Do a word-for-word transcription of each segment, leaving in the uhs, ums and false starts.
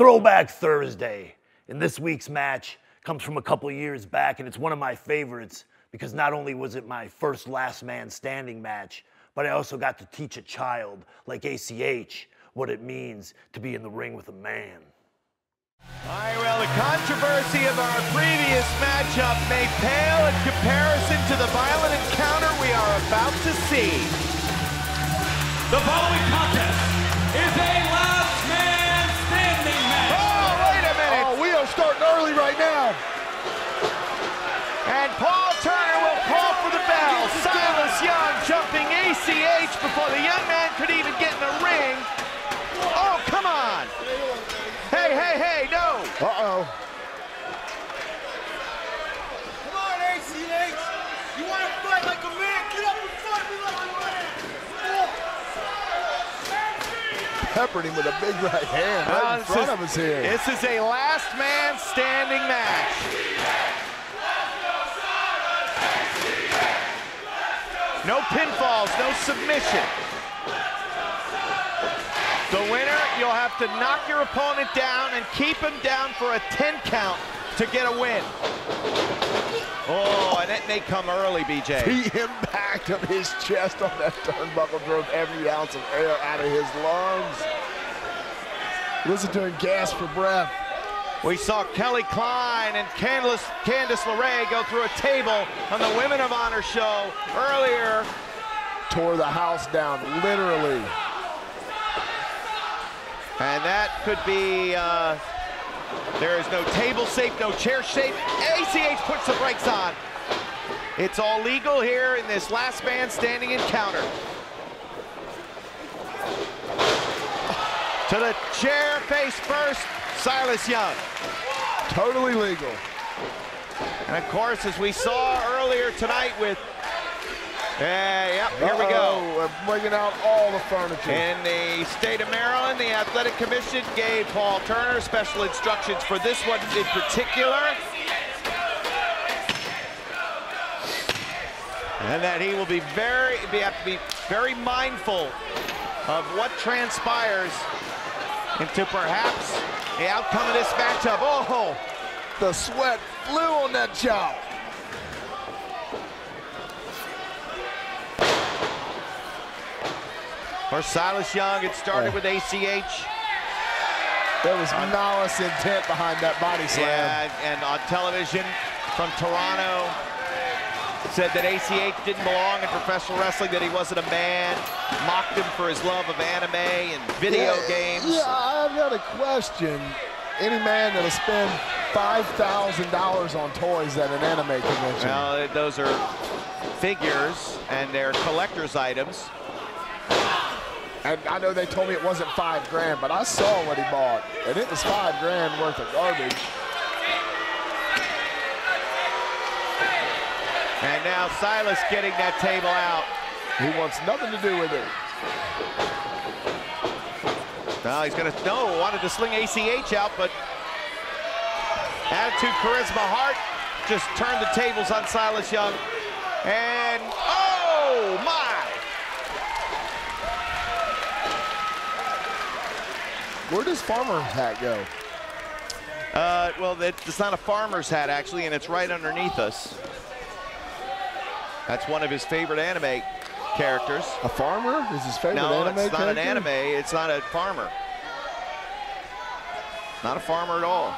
Throwback Thursday. And this week's match comes from a couple years back, and it's one of my favorites because not only was it my first last man standing match, but I also got to teach a child like A C H what it means to be in the ring with a man. All right, well, the controversy of our previous matchup may pale in comparison to the violent encounter we are about to see. The following contest is a last man standing match. Oh, wait a minute. Oh, we are starting early right now. And Paul Turner will call for the bell. Silas Young jumping A C H before the young man could even get in the ring. Oh, come on. Hey, hey, hey, no! Uh-oh. Come on, A C H! You want to fight like a man? Get up and fight me like a man! Peppered him with a big right hand right uh, in front is, of us here. This is a last man standing match. No pinfalls, no submission. The winner, you'll have to knock your opponent down and keep him down for a ten count to get a win. Oh, and that may come early, B J. The impact of his chest on that turnbuckle drove every ounce of air out of his lungs. Listen to him gasp for breath. We saw Kelly Klein and Candace, Candace LeRae go through a table on the Women of Honor show earlier. Tore the house down, literally. And that could be, uh, there is no table safe, no chair safe. A C H puts the brakes on. It's all legal here in this last man standing encounter. To the chair, face first, Silas Young. Totally legal. And of course, as we saw earlier tonight with Yeah, yep, here uh-oh. we go. We're bringing out all the furniture. In the state of Maryland, the Athletic Commission gave Paul Turner special instructions for this one in particular. And that he will be very, be, have to be very mindful of what transpires into perhaps the outcome of this matchup. Oh, the sweat flew on that job. For Silas Young, it started oh. with A C H. There was malice intent behind that body slam. Yeah, and on television from Toronto, said that A C H didn't belong in professional wrestling, that he wasn't a man, mocked him for his love of anime and video yeah, games. Yeah, I've got a question. Any man that'll spend five thousand dollars on toys at an anime convention. Well, those are figures, and they're collector's items. And I know they told me it wasn't five grand, but I saw what he bought, and it was five grand worth of garbage. And now Silas getting that table out. He wants nothing to do with it. Well, he's gonna, no, wanted to sling A C H out, but attitude, charisma, heart, just turned the tables on Silas Young. And, oh my! Where does farmer hat go? Uh, well, it's not a farmer's hat, actually, and it's right underneath us. That's one of his favorite anime characters. A farmer is his favorite no, anime No, it's not character? an anime. It's not a farmer. Not a farmer at all.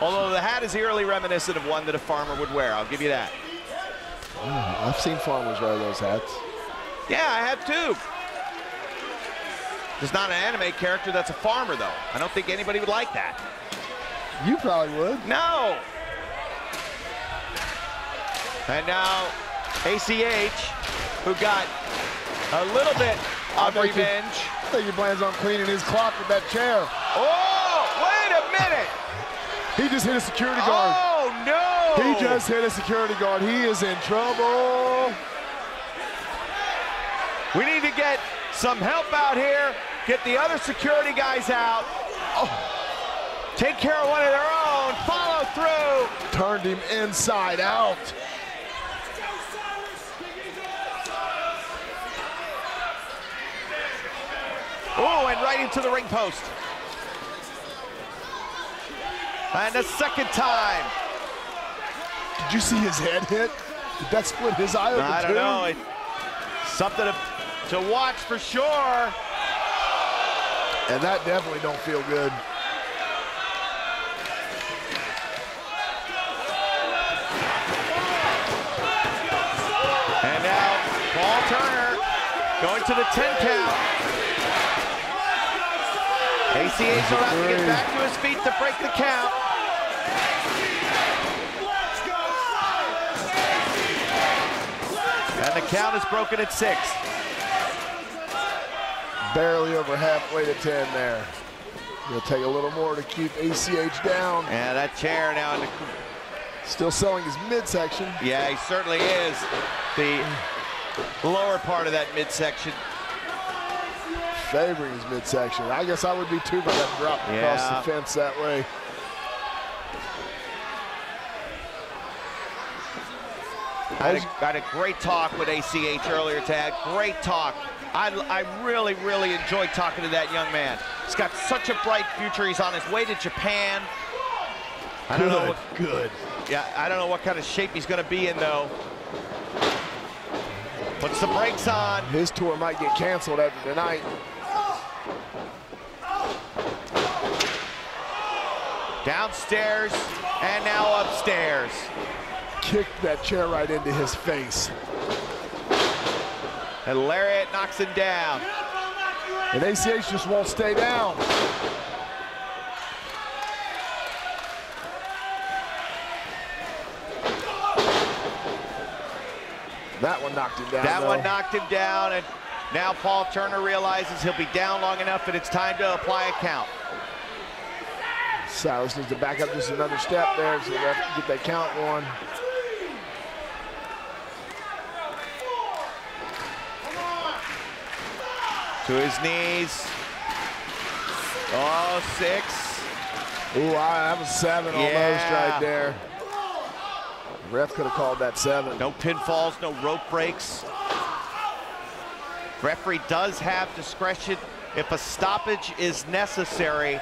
Although the hat is eerily reminiscent of one that a farmer would wear. I'll give you that. Oh, I've seen farmers wear those hats. Yeah, I have, too. There's not an anime character that's a farmer, though. I don't think anybody would like that. You probably would. No. And now A C H, who got a little bit of I revenge. He, I think he plans on cleaning his clock with that chair. Oh, wait a minute. He just hit a security guard. Oh, no. He just hit a security guard. He is in trouble. We need to get some help out here. Get the other security guys out. Oh. Take care of one of their own. Follow through. Turned him inside out. Oh, and right into the ring post. And a second time. Did you see his head hit? Did that split his eye open? I don't too? know. It, something to, to watch for sure. And that definitely don't feel good. And now Paul Turner going to the ten count. A C H will have to get back to his feet to break the count. And the count is broken at six. Barely over halfway to ten there. It'll take a little more to keep A C H down. And that chair now in the... Still selling his midsection. Yeah, he certainly is. The lower part of that midsection. Favoring his midsection. I guess I would be too by that drop yeah. across the fence that way. I had, a, I had a great talk with A C H earlier, Tad. Great talk. I, I really, really enjoyed talking to that young man. He's got such a bright future. He's on his way to Japan. I don't good, know what, good. Yeah, I don't know what kind of shape he's going to be in, though. Puts the brakes on. His tour might get canceled after tonight. Downstairs and now upstairs. Kicked that chair right into his face. And lariat knocks him down. And A C H just won't stay down. That one knocked him down. That though. one knocked him down, and now Paul Turner realizes he'll be down long enough that it's time to apply a count. Silas needs to back up just another step there so they have to get that count going. To his knees. Oh, six. Ooh, I have a seven yeah. almost right there. Ref could have called that seven. No pinfalls, no rope breaks. Referee does have discretion if a stoppage is necessary,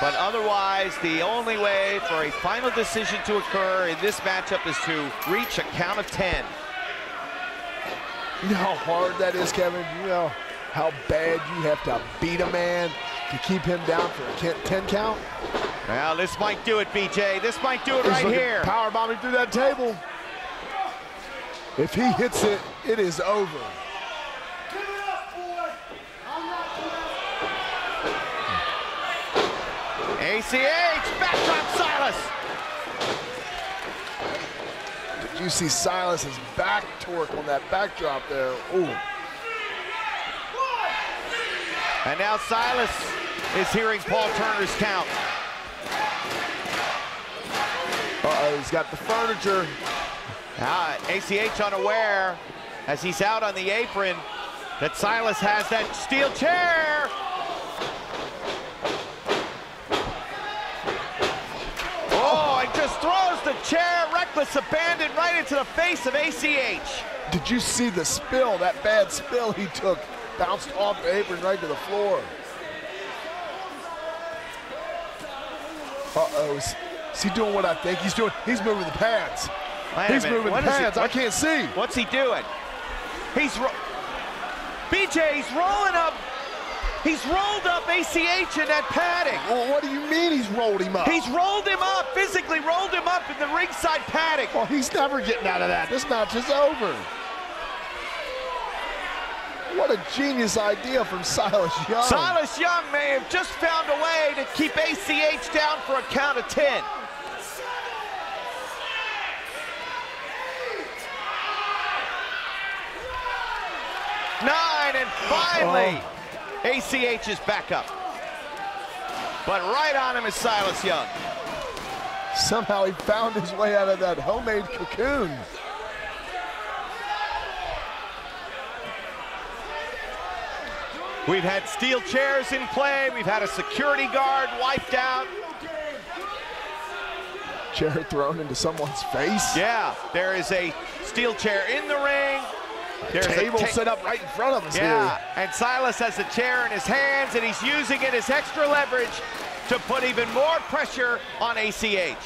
but otherwise the only way for a final decision to occur in this matchup is to reach a count of ten. You know how hard that is, Kevin? You know how bad you have to beat a man to keep him down for a ten count? Well, this might do it, B J. This might do it right here. Power bombing through that table. If he hits it, it is over. A C H, backdrop Silas. Did you see Silas's back torque on that backdrop there? Ooh. And now Silas is hearing Paul Turner's count. Uh-oh, he's got the furniture. Ah, A C H unaware, as he's out on the apron, that Silas has that steel chair. Oh, and just throws the chair, reckless abandon, right into the face of A C H. Did you see the spill, that bad spill he took? Bounced off the apron right to the floor. Uh-oh. Is he doing what I think he's doing? He's moving the pads. He's moving the pads. I can't see. What's he doing? He's ro B J, he's rolling up. He's rolled up A C H in that padding. Well, what do you mean he's rolled him up? He's rolled him up, physically rolled him up in the ringside padding. Well, he's never getting out of that. This match is over. What a genius idea from Silas Young. Silas Young may have just found a way to keep A C H down for a count of ten. Nine, and finally, oh. A C H is back up. But right on him is Silas Young. Somehow he found his way out of that homemade cocoon. We've had steel chairs in play. We've had a security guard wiped out. Chair thrown into someone's face? Yeah, there is a steel chair in the ring. There's a table a ta set up right in front of us yeah. here. Yeah, and Silas has the chair in his hands, and he's using it as extra leverage to put even more pressure on A C H.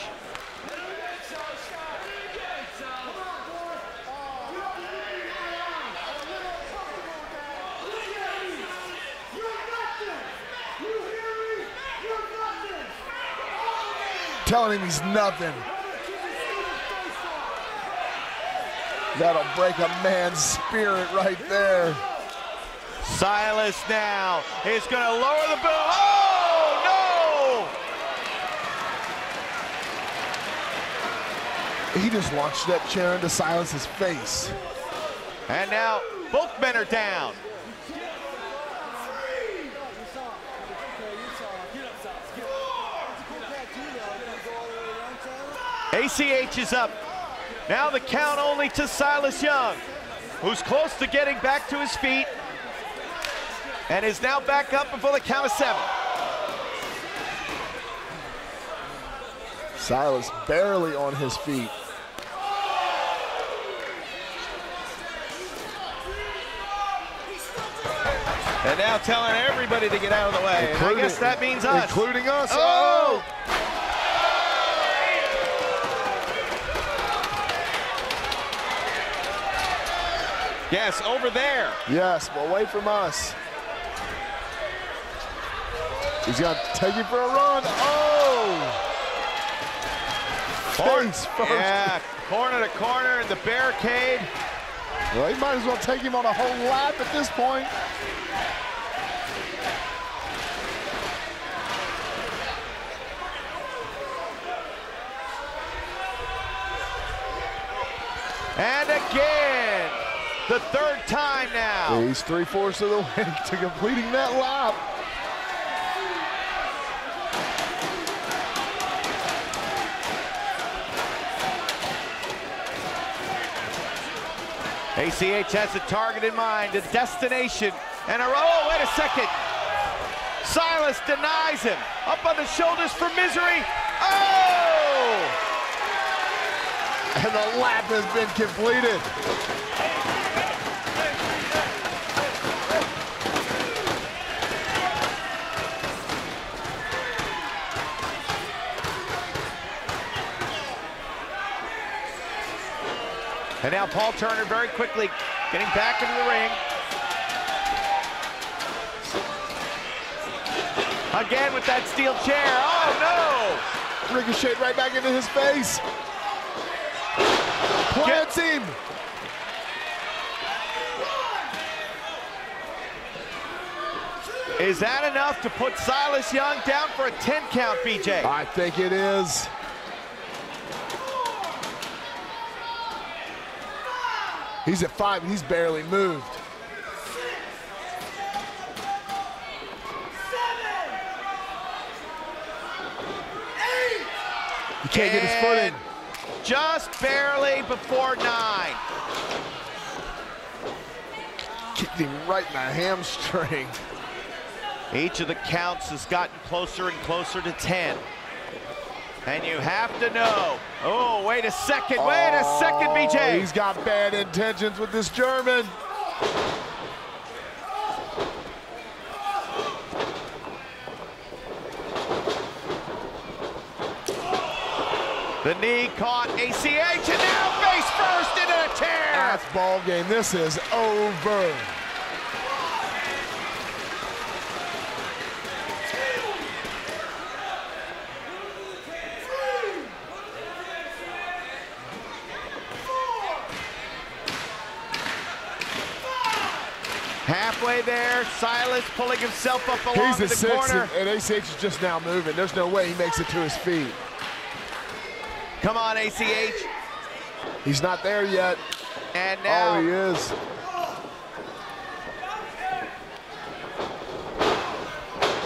Telling him he's nothing. That'll break a man's spirit right there. Silas now is gonna lower the bell. Oh, no! He just launched that chair into Silas's face. And now both men are down. A C H is up. Now the count only to Silas Young, who's close to getting back to his feet and is now back up before the count of seven. Silas barely on his feet. And now telling everybody to get out of the way. I guess that means us. Including us. Oh! Yes, over there. Yes, but away from us. He's got to take it for a run. Oh! Face first. Yeah, corner to corner in the barricade. Well, he might as well take him on a whole lap at this point. And again. The third time now. He's three-fourths of the way to completing that lap. A C H has a target in mind, a destination, and a, oh, wait a second. Silas denies him. Up on the shoulders for misery. Oh! And the lap has been completed. And now Paul Turner very quickly getting back into the ring. Again with that steel chair. Oh, no! Ricocheted right back into his face. Plants him. Is that enough to put Silas Young down for a ten count, B J? I think it is. He's at five and he's barely moved. Six, seven, eight. He can't and get his foot in. Just barely before nine. Kicked him right in the hamstring. Each of the counts has gotten closer and closer to ten. And you have to know. Oh, wait a second. Wait a second, B J. He's got bad intentions with this German. The knee caught A C H, and now face first into a tear. That's ball game. This is over. Halfway there, Silas pulling himself up along the corner. And, and A C H is just now moving. There's no way he makes it to his feet. Come on, A C H. He's not there yet. And now. Oh, he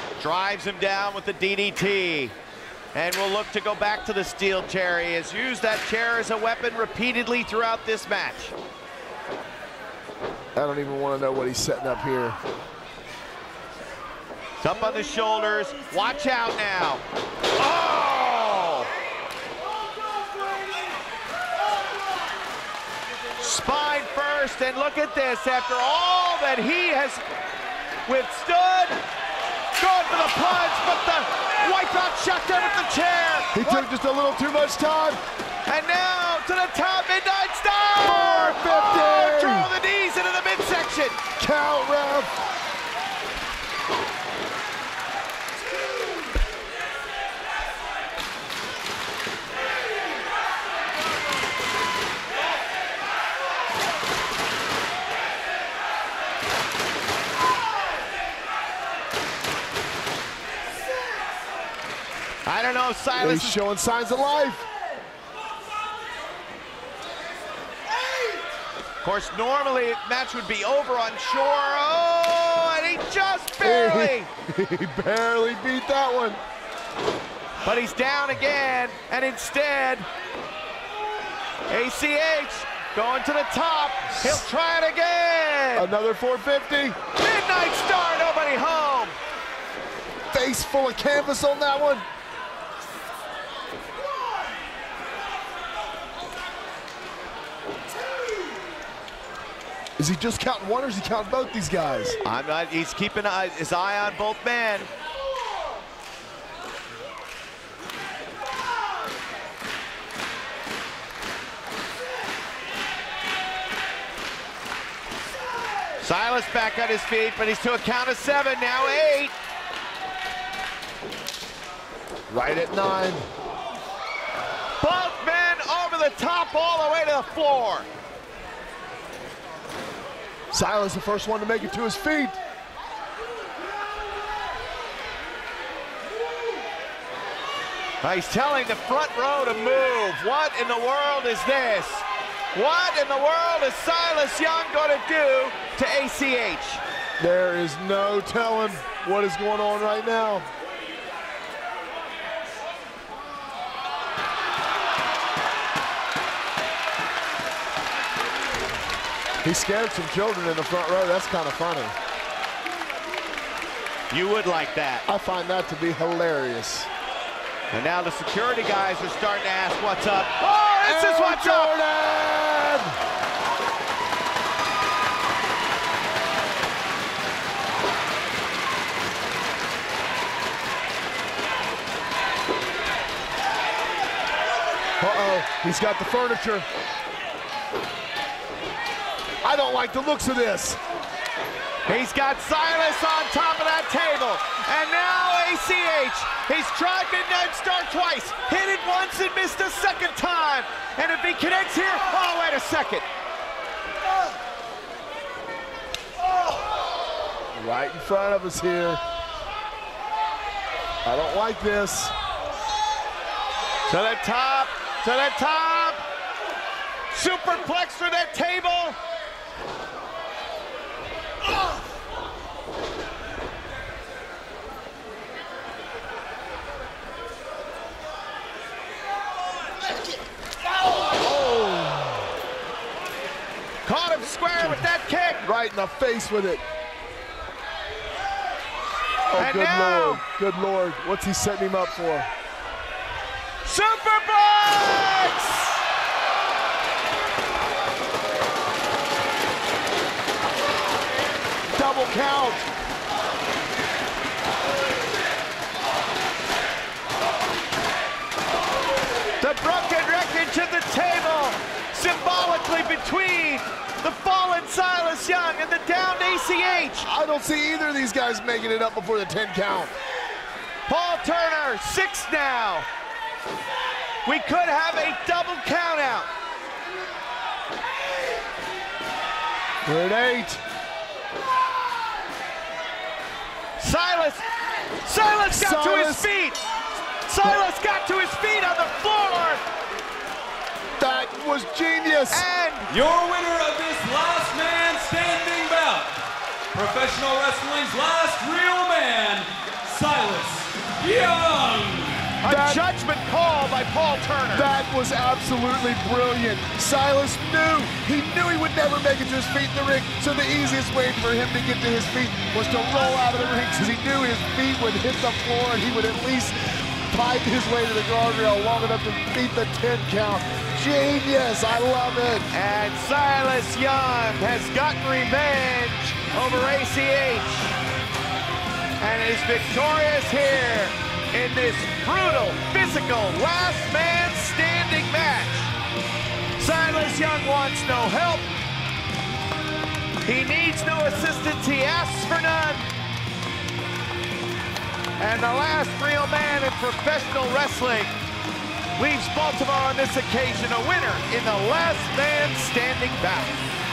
is. Drives him down with the D D T. And will look to go back to the steel chair. He has used that chair as a weapon repeatedly throughout this match. I don't even want to know what he's setting up here. It's up on the shoulders. Watch out now. Oh! Spine first, and look at this. After all that he has withstood, going for the punch, but the Wipeout shot down with the chair. He what? took just a little too much time. And now to the top, midnight star. four fifty. Oh, draw the knees into the midsection. Count, ref. I don't know, Silas. He's showing signs of life. Of course, normally the match would be over on shore. Oh, and he just barely. He barely beat that one. But he's down again, and instead, A C H going to the top. He'll try it again. Another four fifty. Midnight star, nobody home. Face full of canvas on that one. Is he just counting one, or is he counting both these guys? I'm not. He's keeping his eye on both men. Silas back on his feet, but he's to a count of seven, now eight. Right at nine. Both men over the top, all the way to the floor. Silas, the first one to make it to his feet. He's telling the front row to move. What in the world is this? What in the world is Silas Young going to do to A C H? There is no telling what is going on right now. He scared some children in the front row. That's kind of funny. You would like that. I find that to be hilarious. And now the security guys are starting to ask what's up. Oh, this is what's up! Uh-oh, he's got the furniture. I don't like the looks of this. He's got Silas on top of that table. And now A C H, he's tried midnight star twice, hit it once and missed a second time. And if he connects here, oh, wait a second. Right in front of us here. I don't like this. To the top, to the top. Superplex through that table. Caught him square with that kick. Right in the face with it. Oh, and good now, Lord. Good Lord. What's he setting him up for? Superplex! Double count. The broken record to the table. Symbolically between the fallen Silas Young and the downed A C H. I don't see either of these guys making it up before the ten count. Paul Turner, six now. We could have a double count out. We're at eight. Silas, Silas got Silas. to his feet. Silas got to his feet on the floor. That was genius. And your winner of this last man standing bout, professional wrestling's last real man, Silas Young. A that, judgment call by Paul Turner. That was absolutely brilliant. Silas knew, he knew he would never make it to his feet in the ring, so the easiest way for him to get to his feet was to roll out of the ring, because he knew his feet would hit the floor and he would at least pipe his way to the guardrail long enough to beat the ten count. Genius, I love it. And Silas Young has gotten revenge over A C H. and is victorious here in this brutal, physical, last man standing match. Silas Young wants no help. He needs no assistance, he asks for none. And the last real man in professional wrestling leaves Baltimore on this occasion a winner in the last man standing battle.